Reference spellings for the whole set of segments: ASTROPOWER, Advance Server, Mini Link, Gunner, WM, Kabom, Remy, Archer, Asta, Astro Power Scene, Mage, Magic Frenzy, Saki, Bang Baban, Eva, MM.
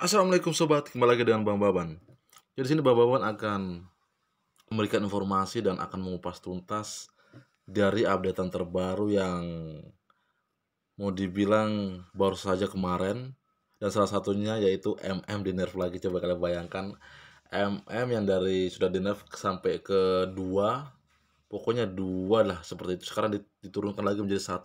Assalamualaikum sobat, kembali lagi dengan Bang Baban. Jadi sini Bang Baban akan memberikan informasi dan akan mengupas tuntas dari updatean terbaru yang mau dibilang baru saja kemarin, dan salah satunya yaitu MM di nerf lagi. Coba kalian bayangkan MM yang dari sudah di nerf sampai ke 2, pokoknya 2 lah seperti itu. Sekarang diturunkan lagi menjadi 1,5.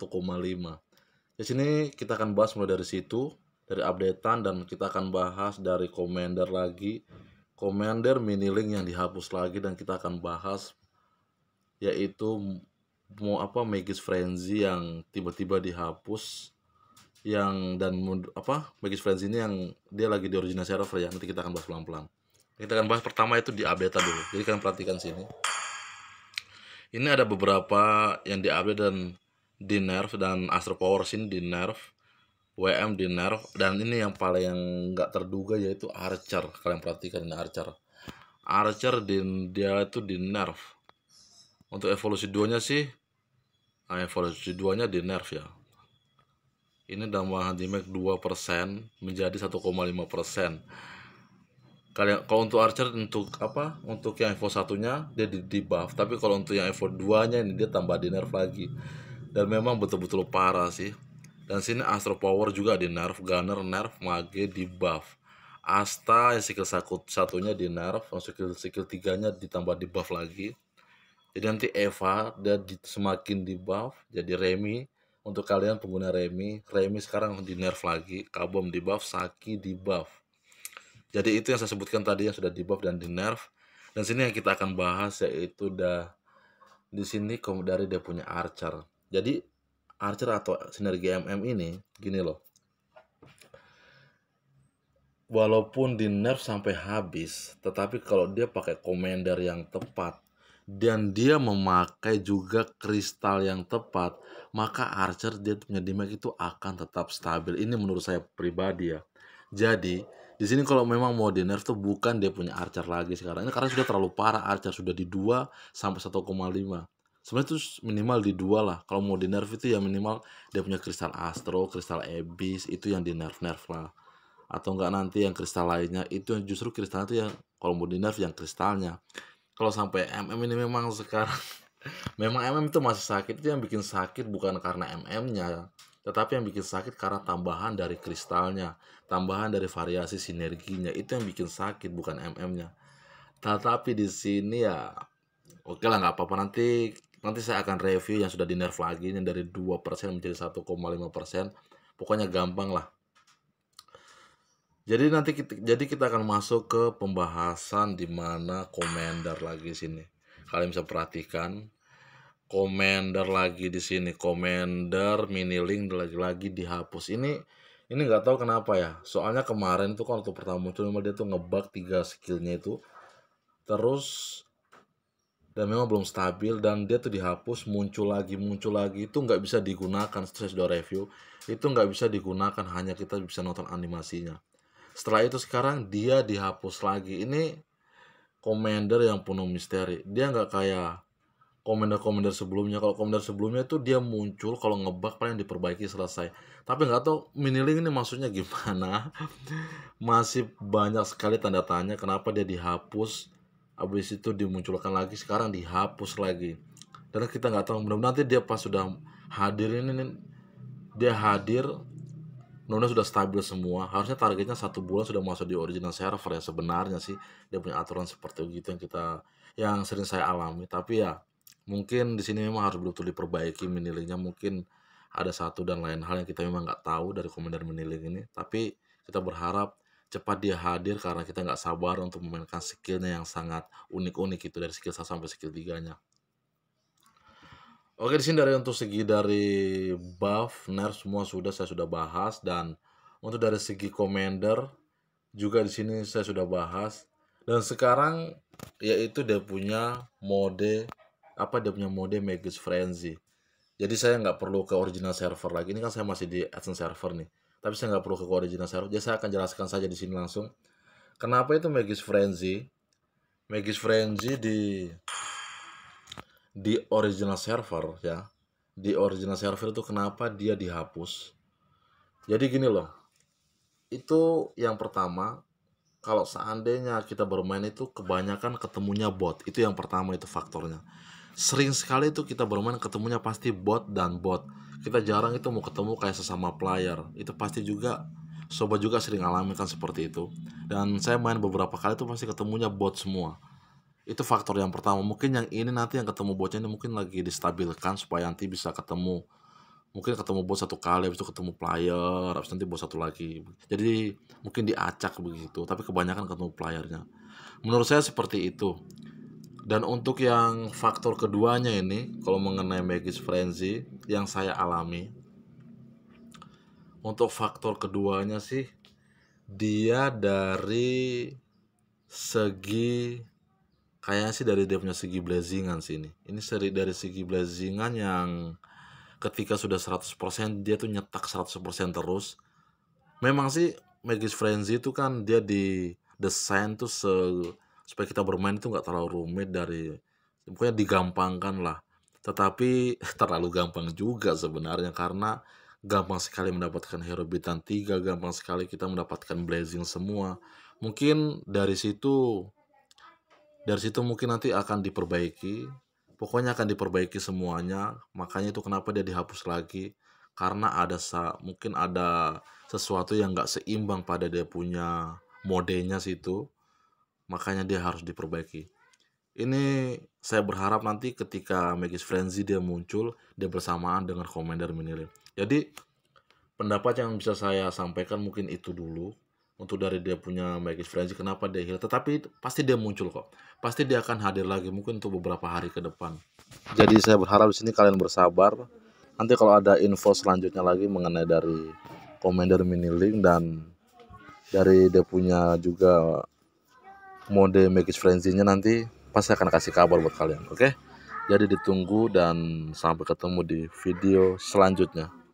Di sini kita akan bahas mulai dari situ, dari updatean, dan kita akan bahas dari commander lagi, commander mini link yang dihapus lagi, dan kita akan bahas yaitu Magic Frenzy yang tiba-tiba dihapus, yang dan Magic Frenzy ini yang dia lagi di original server ya. Nanti kita akan bahas pelan-pelan. Kita akan bahas pertama itu di update dulu. Jadi kalian perhatikan sini, ini ada beberapa yang di update dan di nerf, dan Astro Power Scene di nerf, WM di nerf, dan ini yang paling nggak terduga yaitu Archer. Kalian perhatikan ini Archer dia itu di nerf. Untuk evolusi 2 nya sih, evolusi 2 nya di nerf ya. Ini tambahan damage 2% menjadi 1,5%. Kalian kalau untuk Archer, untuk untuk yang evo 1-nya dia di buff, tapi kalau untuk yang evo 2-nya ini dia tambah di nerf lagi. Dan memang betul-betul parah sih. Dan sini Astro Power juga di nerf, Gunner nerf, Mage di buff, Asta yang skill 1-nya di nerf, skill 3-nya ditambah di buff lagi. Jadi nanti Eva dia semakin di buff, jadi Remy. Untuk kalian pengguna Remy sekarang di nerf lagi, Kabom di buff, Saki di buff. Jadi itu yang saya sebutkan tadi yang sudah di buff dan di nerf. Dan sini yang kita akan bahas yaitu di sini dari dia punya Archer. Jadi Archer atau sinergi MM ini gini loh, walaupun di nerf sampai habis, tetapi kalau dia pakai commander yang tepat dan dia memakai juga kristal yang tepat, maka Archer dia punya damage itu akan tetap stabil. Ini menurut saya pribadi ya. Jadi di sini kalau memang mau di nerf tuh bukan dia punya Archer lagi sekarang ini, karena sudah terlalu parah. Archer sudah di 2 sampai 1,5. Sebenarnya itu minimal di 2 lah. Kalau mau di nerf itu ya minimal dia punya kristal Astro, kristal Abyss, itu yang di nerf lah. Atau enggak nanti yang kristal lainnya, itu yang justru kristalnya itu yang kalau mau di nerf yang kristalnya. Kalau sampai MM ini memang sekarang memang MM itu masih sakit. Itu yang bikin sakit bukan karena MM-nya, tetapi yang bikin sakit karena tambahan dari kristalnya, tambahan dari variasi sinerginya. Itu yang bikin sakit, bukan MM-nya. Tetapi di sini ya oke lah, nggak apa-apa, nanti saya akan review yang sudah di nerf lagi, yang dari 2% menjadi 1,5%. Pokoknya gampang lah. Jadi nanti kita akan masuk ke pembahasan di mana commander lagi sini. Kalian bisa perhatikan commander lagi di sini, commander mini link lagi dihapus. Ini nggak tahu kenapa ya. Soalnya kemarin itu kan waktu pertama muncul dia tuh ngebug 3 skillnya itu. Terus dan memang belum stabil, dan dia tuh dihapus, muncul lagi, itu nggak bisa digunakan. Saya sudah review, itu nggak bisa digunakan, hanya kita bisa nonton animasinya. Setelah itu sekarang dia dihapus lagi. Ini commander yang penuh misteri. Dia nggak kayak commander sebelumnya. Kalau commander sebelumnya tuh dia muncul, kalau ngebug paling diperbaiki selesai. Tapi nggak tahu mini link ini maksudnya gimana. Masih banyak sekali tanda tanya kenapa dia dihapus. Habis itu dimunculkan lagi, sekarang dihapus lagi. Dan kita nggak tahu, mudah-mudahan nanti dia pas sudah hadir ini, dia hadir, mudah-mudahan sudah stabil semua. Harusnya targetnya 1 bulan sudah masuk di original server ya. Sebenarnya sih dia punya aturan seperti itu yang sering saya alami. Tapi ya mungkin di sini memang harus betul-betul diperbaiki mini linknya. Mungkin ada satu dan lain hal yang kita memang nggak tahu dari komentar mini link ini. Tapi kita berharap cepat dia hadir, karena kita nggak sabar untuk memainkan skillnya yang sangat unik-unik itu, dari skill 1 sampai skill 3-nya. Oke, di sini untuk segi dari buff, nerf semua saya sudah bahas, dan untuk dari segi commander juga di sini saya sudah bahas. Dan sekarang yaitu dia punya mode Magic Frenzy. Jadi saya nggak perlu ke original server lagi. Ini kan saya masih di Adsense server nih. Tapi saya nggak perlu ke original server, jadi saya akan jelaskan saja di sini langsung. Kenapa itu Magic Frenzy? Magic Frenzy di original server ya, di original server itu kenapa dia dihapus? Jadi gini loh, itu yang pertama, kalau seandainya kita bermain itu kebanyakan ketemunya bot. Itu yang pertama, itu faktornya. Sering sekali itu kita bermain ketemunya pasti bot dan bot. Kita jarang itu mau ketemu kayak sesama player. Itu pasti juga, sobat juga sering alami kan seperti itu. Dan saya main beberapa kali itu pasti ketemunya bot semua. Itu faktor yang pertama. Mungkin yang ini nanti yang ketemu botnya ini mungkin lagi distabilkan supaya nanti bisa ketemu. Mungkin ketemu bot satu kali, habis itu ketemu player, habis nanti bot satu lagi. Jadi mungkin diacak begitu, tapi kebanyakan ketemu playernya. Menurut saya seperti itu. Dan untuk yang faktor keduanya ini, kalau mengenai Magic Frenzy, yang saya alami, untuk faktor keduanya sih, dia dari segi, kayaknya sih dari devnya segi blazingan sih ini. Ini seri dari segi blazingan yang ketika sudah 100% dia tuh nyetak 100% terus. Memang sih Magic Frenzy itu kan dia di desain tuh supaya kita bermain itu nggak terlalu rumit, dari pokoknya digampangkan lah. Tetapi terlalu gampang juga sebenarnya, karena gampang sekali mendapatkan hero bintang 3, gampang sekali kita mendapatkan blazing semua. Mungkin dari situ mungkin nanti akan diperbaiki. Pokoknya akan diperbaiki semuanya, makanya itu kenapa dia dihapus lagi, karena mungkin ada sesuatu yang nggak seimbang pada dia punya modenya situ, makanya dia harus diperbaiki. Ini saya berharap nanti ketika Magic Frenzy dia muncul, dia bersamaan dengan Commander Mini Link. Jadi pendapat yang bisa saya sampaikan mungkin itu dulu. Untuk dari dia punya Magic Frenzy, kenapa dia hilang. Tetapi pasti dia muncul kok. Pasti dia akan hadir lagi, mungkin untuk beberapa hari ke depan. Jadi saya berharap di sini kalian bersabar. Nanti kalau ada info selanjutnya lagi mengenai dari Commander Mini Link dan dari dia punya juga mode Magic Frenzy-nya, nanti pasti akan kasih kabar buat kalian. Oke? Jadi ditunggu dan sampai ketemu di video selanjutnya.